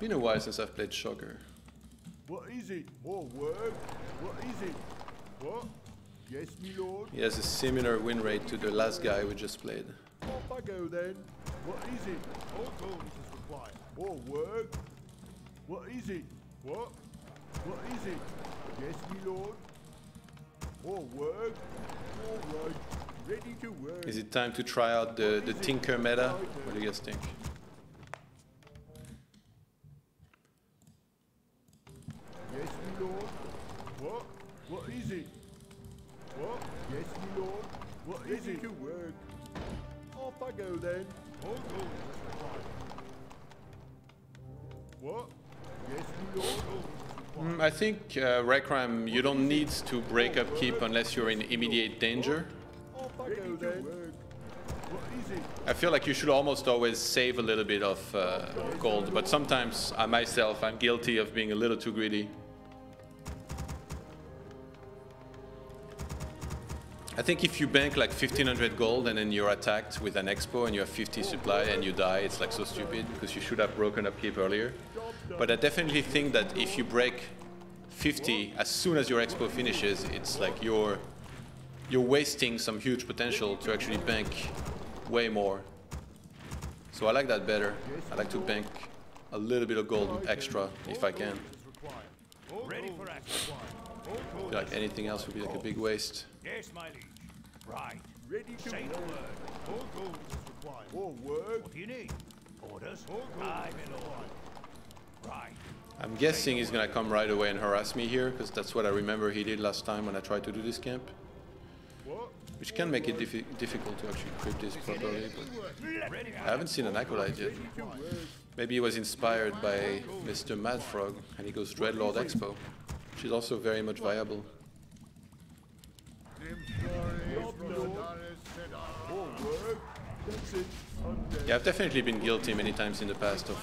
Been a while since I've played Shocker. What is it? More work? What is it? What? Yes, me lord. He has a similar win rate to the last guy we just played. Off I go then. What is it? All tones is required. More work? What is it? What? What is it? Yes, me lord. More work? All right. Ready to work. Is it time to try out the Tinker meta? What do you guys think? Yes, me lord. What? What is it? What? Yes, me lord. What is it? To work. Off I go then. Hold on. What? Yes, me lord. I think Requiem, you don't need to break up keep unless you're in immediate danger. I feel like you should almost always save a little bit of gold, but sometimes I myself, I'm guilty of being a little too greedy. I think if you bank like 1500 gold and then you're attacked with an expo and you have 50 supply and you die, it's like so stupid because you should have broken up keep earlier. But I definitely think that if you break 50 as soon as your expo finishes, it's like you're wasting some huge potential to actually bank way more. So I like that better. I like to bank a little bit of gold extra if I can. Like anything else would be like a big waste. Yes, my liege. Right. Ready to say the word. All gold is required. All work. What do you need? Orders. All gold. Aye, my lord. Right. I'm guessing he's gonna come right away and harass me here, because that's what I remember he did last time when I tried to do this camp. Which can make it difficult to actually equip this properly, but I haven't seen an acolyte yet. Maybe he was inspired by Mr. Mad Frog and he goes Dreadlord Expo, which is also very much viable. Yeah, I've definitely been guilty many times in the past of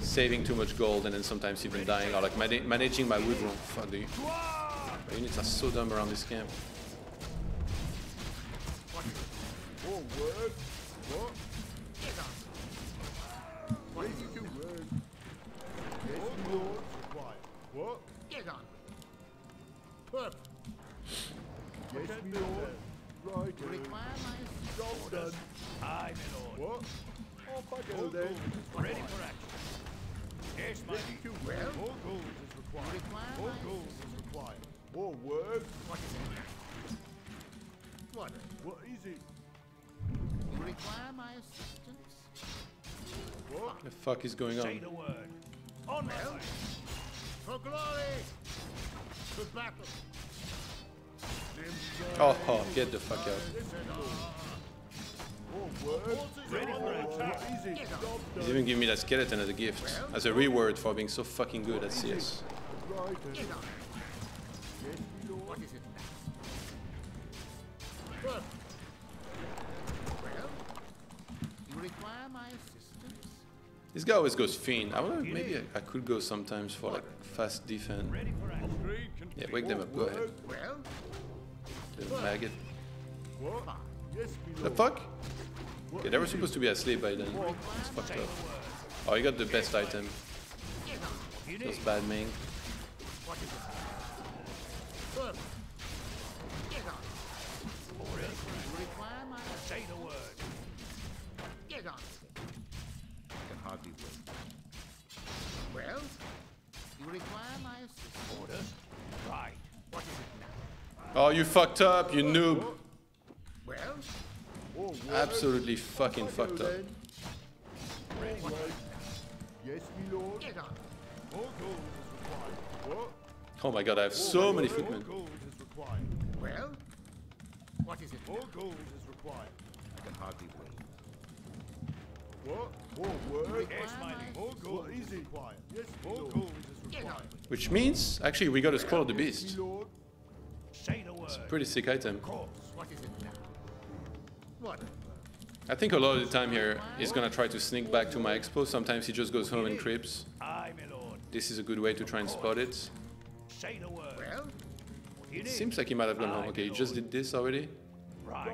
saving too much gold and then sometimes even dying, or like managing my wood wrong. The units are so dumb around this camp. What is it? You require my assistance? What the fuck is going on? Say the word. On hell. For glory. For battle. Oh, get the fuck out. He's even giving me that skeleton as a gift. As a reward for being so fucking good at CS. What is it? Well, you require my assistance. This guy always goes Fiend. I wonder if maybe I could go sometimes for like fast defense. Yeah, wake them up. Go ahead. Little maggot. The fuck? Okay, they were supposed to be asleep by then. It's fucked up. Oh, you got the best item. Feels bad, man. Say the word. Get on. I can hardly wait. Well, you require my assistance. Orders. Right. What is it now? Oh, you fucked up, you noob. Well, absolutely fucking fucked up. Yes, my lord. Get on. All gold is required. Oh my god, I have so many footmen. Well, what is it? All gold is required. I can hardly wait. What? All work? Yes, my name. All gold is required. Yes, all gold is required. Which means, actually, we got a Scroll of the Beast. It's a pretty sick item. What is it now? What? I think a lot of the time here, he's gonna try to sneak back to my expo. Sometimes he just goes home and creeps. This is a good way to try and spot it. Say the word. Well? It seems like he might have gone home. Okay, you just did this already? Right.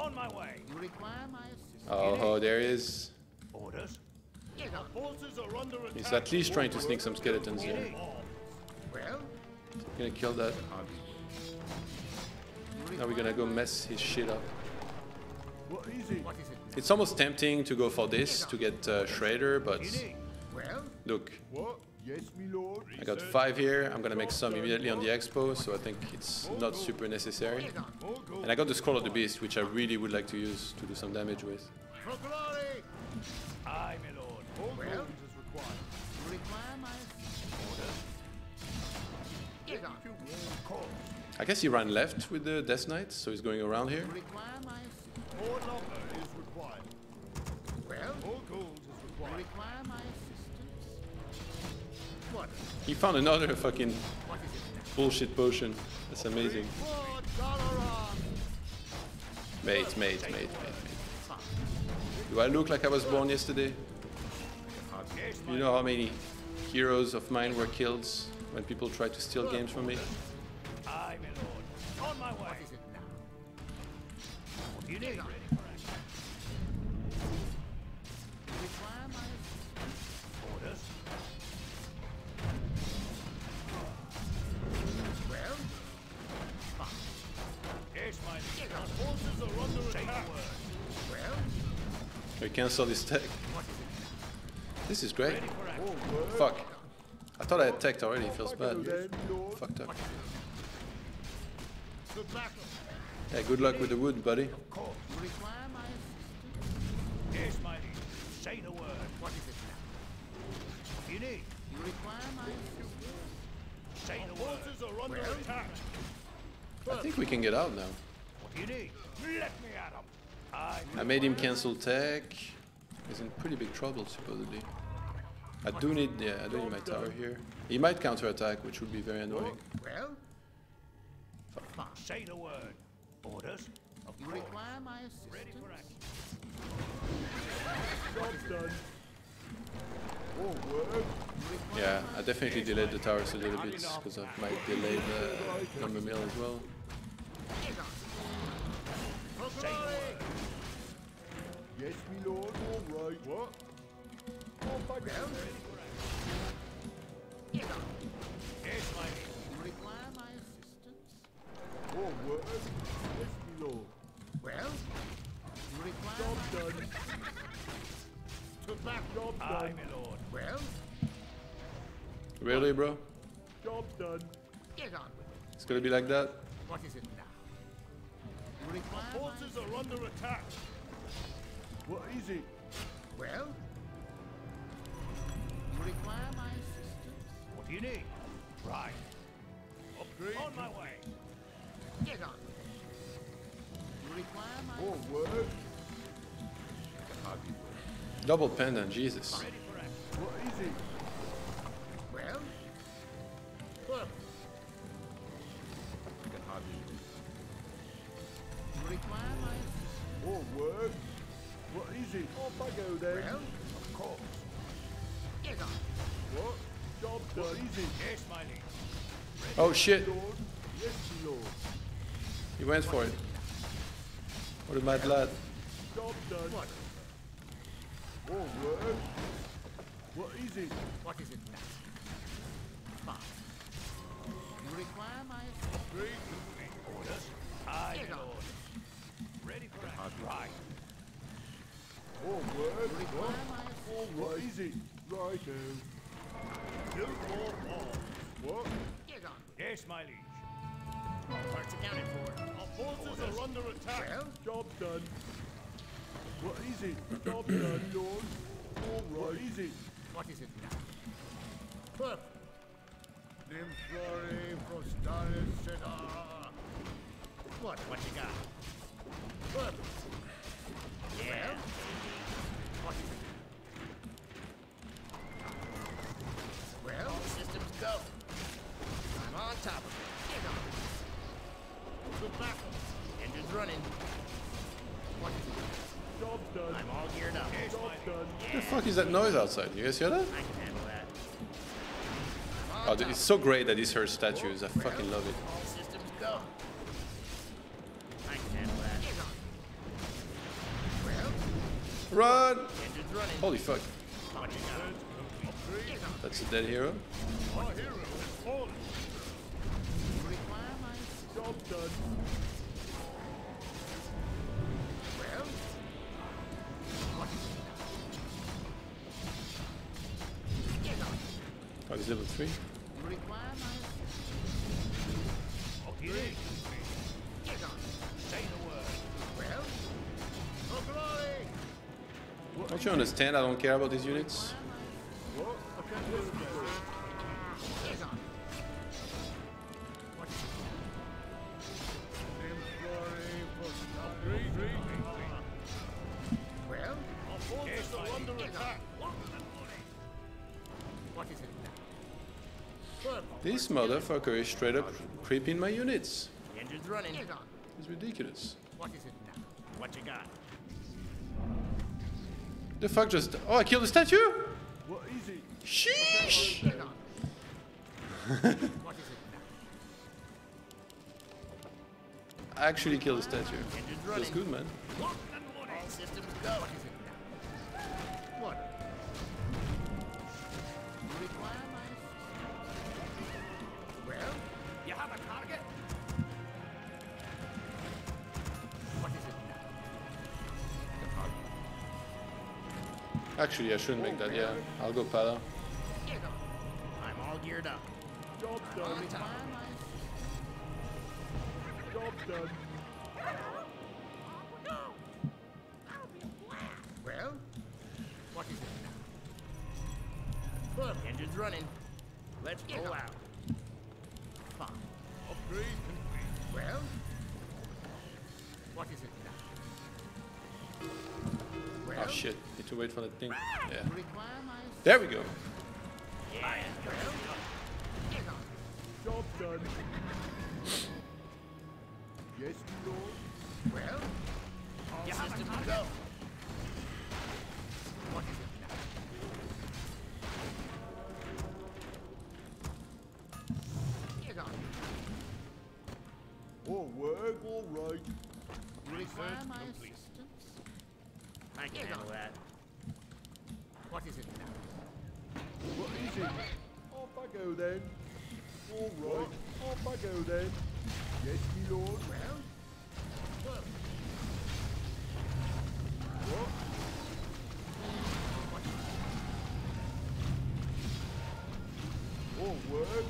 On my way. You require my assistance. Oh, there he is. Orders. The forces are under attack. He's at least trying to sneak some skeletons here. Well, I'm gonna kill that. Now we're gonna go mess his shit up. What is it? It's almost tempting to go for this to get Shredder, but look. I got 5 here. I'm gonna make some immediately on the expo, so I think it's not super necessary. And I got the Scroll of the Beast, which I really would like to use to do some damage with. Aye, my lord. All well, is required. You require my order. Get on. I guess he ran left with the Death Knight, so he's going around here. You require my order is required. Well, all gold is required. You require my assistance. What? He found another fucking bullshit potion. That's amazing. Mate. Do I look like I was born yesterday? You know how many heroes of mine were killed when people tried to steal games from me? We cancel this tech. This is great. Fuck. I thought I had teched already, it feels bad. Fucked up. Hey, good luck with the wood, buddy. I think we can get out now. I made him cancel tech. He's in pretty big trouble, supposedly. I do need my tower here. He might counterattack, which would be very annoying. Well, say the word. Orders. You require my assistance. Ready for action. Yeah, I definitely delayed the towers a little bit because I might delay the number mill as well. Yes, my lord, all right. What? Oh, yes, my lord. Require my assistance? Oh, what? Yes, my lord. Well, you require my assistance. Took back job done. Aye, my lord. Well? Really, bro? Job done. Get on with it. It's gonna be like that? What is it now? You require my forces are under attack. What is it? Well, you require my assistance. What do you need? Right. Upgrade. On my way. Get on. You require my assistance. Word. Double pendant, Jesus. Ready for action. What is it? Well, you require my assistance. Word. What is it? Off I go then. Well, of course. Get on. What? Job done. What is it? Yes, my lady. Oh shit. Yes, lord. He went for it. What a mad lad. Job done. What? Oh, word. What is it? What is it now? You require my three orders. Aye, lord. Ready for action. Right. Oh, word. What? Oh, what is it? Right now. No more balls. What? Get on. Yes, my liege. I'll down it for it. Our forces are under attack. Well? Job done. What is it? Job done, lord. All right. What is it? What is it now? Perfect. Nymphori Prostaris Sedar. What you got? Perfect. Yeah. Well? What is it? Well, all systems go. I'm on top of it. Get on. Good battle. Engine's running. What is it? Job done. I'm all geared up. Job done. What the fuck is that noise outside? You guys hear that? I can handle that. Oh, dude, it's so great that he's heard statues. I fucking love it. All systems go. I can handle that. Run! Holy fuck. That's a dead hero. I was level 3. Don't you understand? I don't care about these units. This motherfucker is straight up creeping my units. It's ridiculous. What is it now? What you got? The fuck just... Oh, I killed the statue? What is it? Sheesh! I actually killed the statue. That's good, man. Actually, I shouldn't make that, yeah. I'll go Pala. I'm all geared up. Job done. Job done. Well, what is it now? Look, engine's running. Let's go out. Fine. Upgrade complete. Well, what is it now? Oh shit, need to wait for that thing. Yeah. There we go. Job done. Yes, lord. Well, our system will go. What is it now? Get on. All work, all right. Refer to complete. I can handle that. What is it now? What is it? Off I go then. All right. Off I go then. Yes, me lord. Well. What? All work.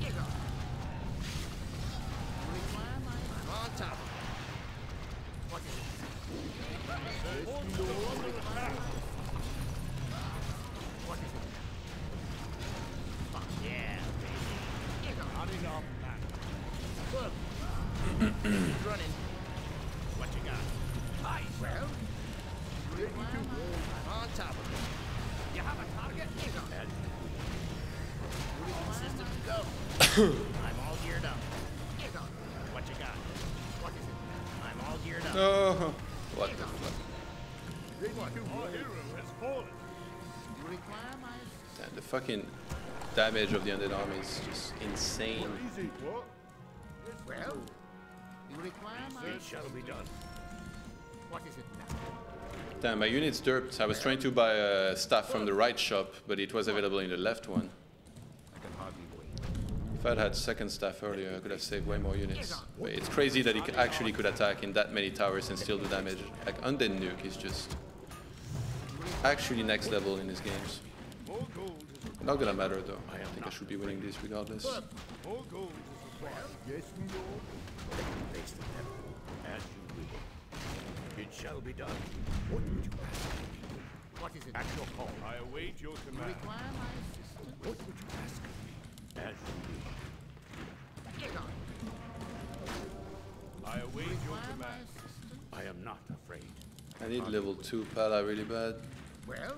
Get up. I'm on top. What is it? What you got? Hi, well, on top of it. You have a target? All systems go. I'm all geared up. What you got? What is it? I'm all geared up. Oh. What the fuck? Our hero has fallen. Damn, the fucking damage of the undead army is just insane. Well, it shall be done. What is it now? Damn, my unit's derped. I was trying to buy stuff from the right shop, but it was available in the left one. I can hardly wait. If I'd had second staff earlier, I could have saved way more units. But it's crazy that it actually could attack in that many towers and still do damage. Like, Undead Nuke is just actually next level in these games. Not gonna matter though. I think I should be winning this regardless. Yes, as you will. It shall be done. What would you ask? What is it? Actual call. I await your command. Require my assistance. What would you ask of me? As you will. Get on. I await your command. I am not afraid. I need level 2 Pala really bad. Well,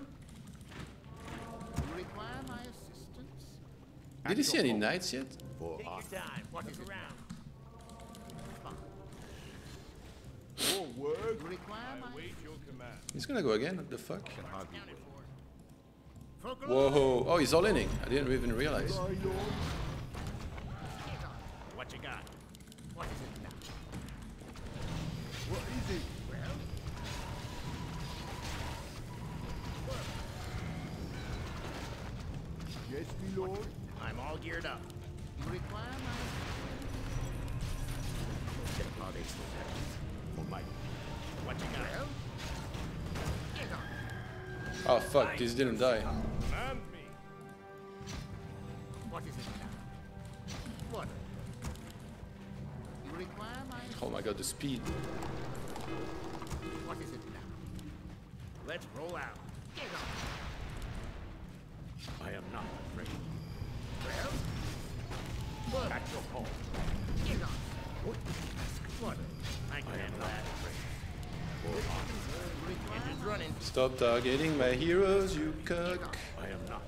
require my assistance. Did you see any knights yet? Take your time. What is around? He's gonna go again, what the fuck? Whoa, oh he's all inning. I didn't even realize. What you got? What is it now? What is it? Well, geared up. Require my... Get a lot of extra weapons for my... What you got? Well? Get on. Oh fuck, these didn't die. What is it now? Water. You require my... Oh my god, the speed. What is it now? Let's roll out. Get on. I am not afraid. Well? What? That's your call. Get on. What? Water. I can't laugh. Stop targeting my heroes, you cuck. I am not.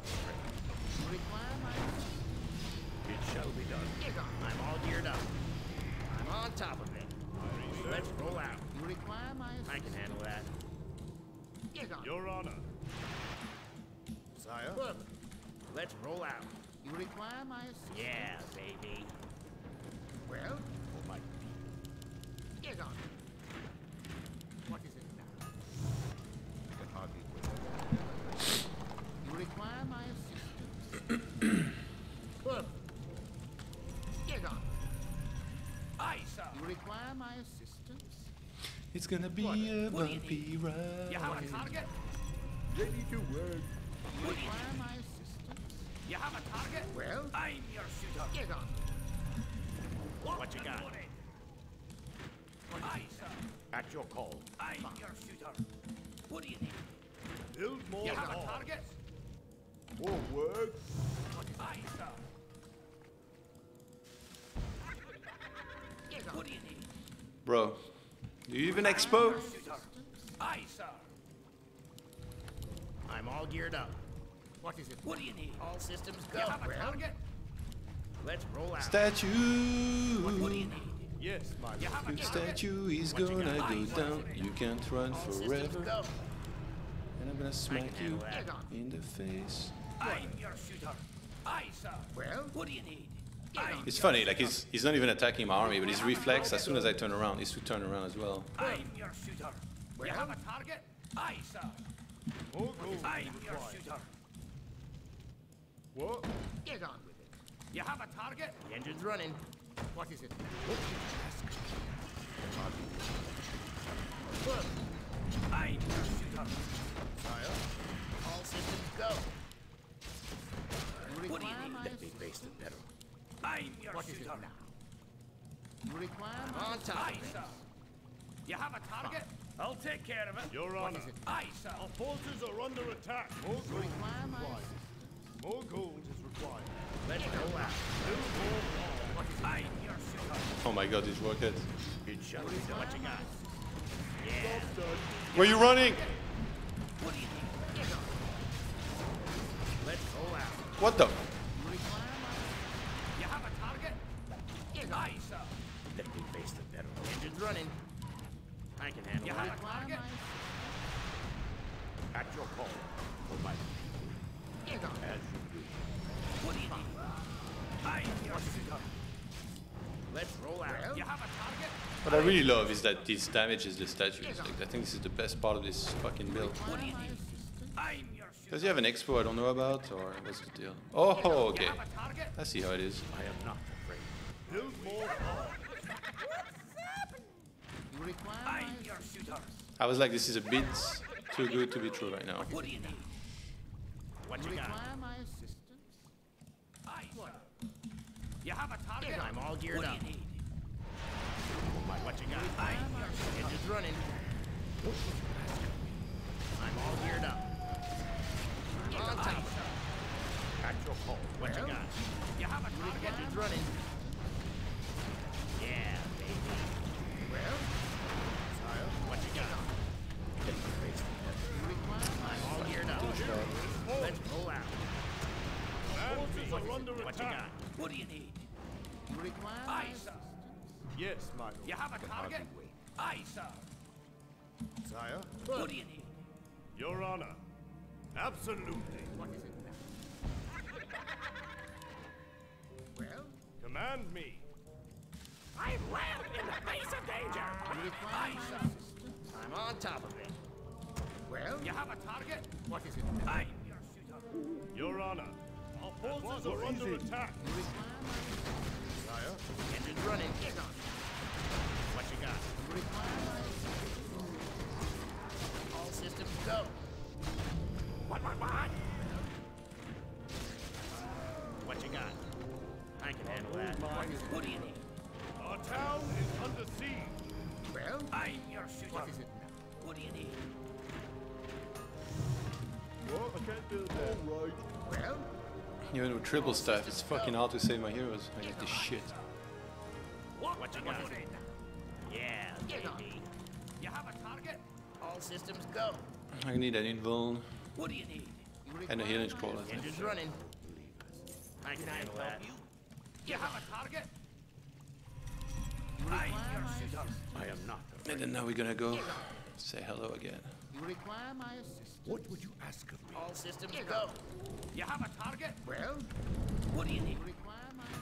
It shall be done. I'm all geared up. I'm on top of it. Let's roll out. I can handle that. Your honor. Sire? Let's roll out. You require my assistance? Yeah, baby. Well? For my feet. Get on. What is it now? The target will require my assistance. Get on. I saw. You require my assistance? It's gonna be a bumpy ride. You have a target? Ready to work. You require my assistance? You have a target? Well, I'm your shooter. Get on. What you got? I saw. At your call. I'm your shooter. What do you need? Build more. You have a target? More work. I sir. What do you need? Bro, do you even expo? I sir. I'm all geared up. What is it? What do you need? All systems go. You have a target? Let's roll out. Statue. What do you need? Yes, my lord. Your statue is gonna go down. You can't run forever. And I'm gonna smack you in the face. I'm your shooter. I sir. Well, what do you need? It's funny, like he's not even attacking my army, but his reflex as soon as I turn around is to turn around as well. I'm your shooter. You have a target? I sir. I'm your shooter. What? Get on with it. You have a target? The engine's running. What is it? What did you ask? I'm your shooter. Sire? All systems go. What do you need? Let me face the battle. I'm your shooter. Now? You require my target. You have a target? I'll take care of it. Your honor. Aye, sir. Our forces are under attack. More gold is required. More gold is required. Let's go out. Oh my god, these rockets. Where are you running? What the? You have a target? Let me face the battle. Engine's running. I can handle it. At your call. For my people. As you do. What do you need? I'm your shooter. Let's roll out. You have a target? What I really love is that this damages the statues. Like, I think this is the best part of this fucking build. Does he have an expo I don't know about, or what's the deal? Oh, okay. I see how it is. I am not afraid. Build more. I'm your shooter. I was like, this is a bit too good to be true right now. What do you need? What you got? You have a target? I'm all geared up. What do you need? What you got? I'm just running. I'm all geared up. I'm on top. At your call. What you got? You have a target? Just running. Yeah, baby. Well? What you got? I'm all geared up. Let's roll out. What you got? What do you need? You require my assistance? Yes, my lord. You have a target? Aye, sir. Sire? What do you need? Your honor. Absolutely. What is it now? Well? Command me. I will in the face of danger. You require my assistance? I'm on top of it. Well? You have a target? What is it now? I'm your shooter. Your honor. forces are under attack. Sire, engine running. Get on. What you got? All systems go. What? What you got? I can handle that. What do you need? Our town is under siege. Well, I'm your shooter. What is it now? What do you need? Well, I can't do that. All right. Well? Even with triple staff, it's fucking hard to save my heroes. I get this shit. What you got? Yeah, maybe. You have a target? All systems go. I need an invuln. What do you need? And a healing scroll, I think. Running. I can handle that. You have a target? I am not. And then now we're gonna go say hello again. You require my assistance. What would you ask of me? All systems go. You have a target? Well, what do you need?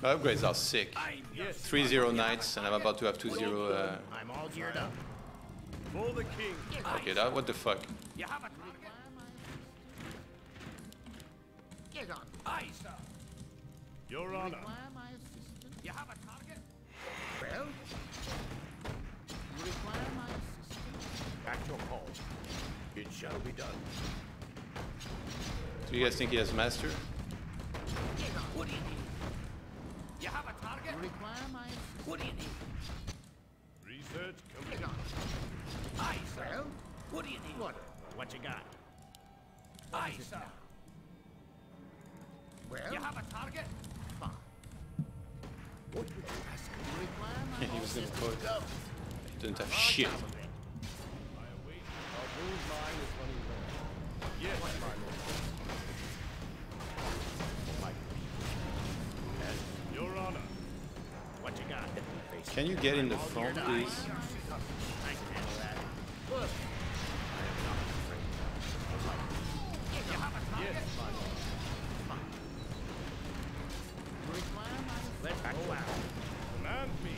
My upgrades are sick. 3-0 knights, and I'm about to have 2-0. I'm all geared up. For the king. Okay, that what the fuck? You have a target? Get on. Aye, sir. Your honor. You have a target? Well, you require my assistance. At your call. It shall be done. So you guys think he has master? What do you need? You have a target? You require my assistance. What do you need? Research complete. Aye, sir. Well, what do you need? What you got? Aye, sir. Well, you have a target? What would you ask? He was in the court. He didn't have shit. My blue line is running low. Yes, my lord. Your honor. What you got? Can you get in the phone, please? I can handle that. Look. I am not afraid. You have a target? Yes, my lord. Let's go out. Command me.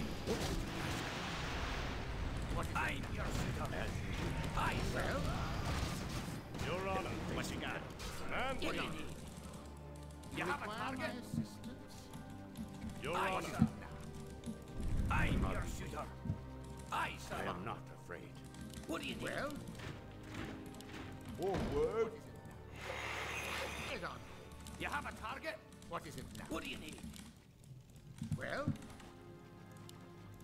What I your shooter. I well. Your honor. What you got? Command me. What you need? You have a target? Your honor. I am your shooter. I am not afraid. What do you need? Well. Forward. You have a target? What is it now? What do you need? Well,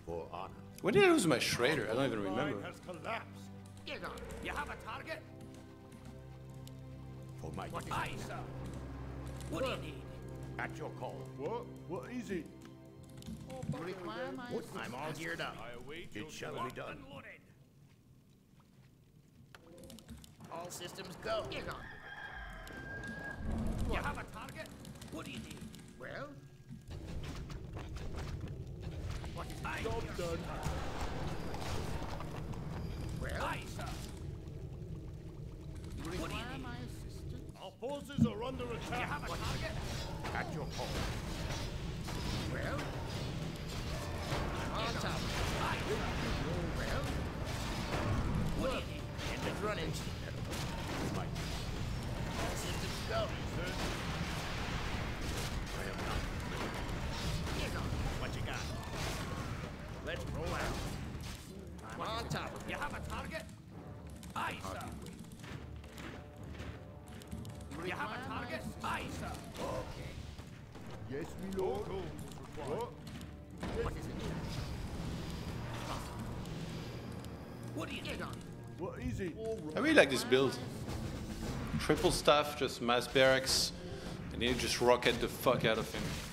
for honor. When did I lose my Schrader? I don't even remember. Has collapsed. Get on. You have a target? For my eyes, sir. What do you need? At your call. What is it? I'm all geared up. It shall be done. All systems go. Get on. You have a target? What do you need? Well. Job done. Well, what do you need? Our forces are under attack. You have a target? At your call. Well, on top. Well, what do you need? Engine running. All systems go. I am not. What you got? Let's roll out. I'm on top of you. You have a target? Aye, sir. You have a target? Aye, sir. Okay. Yes, me lord. What is it? What do you need? What is it? I really like this build. Triple staff, just mass barracks, and you just rocket the fuck out of him.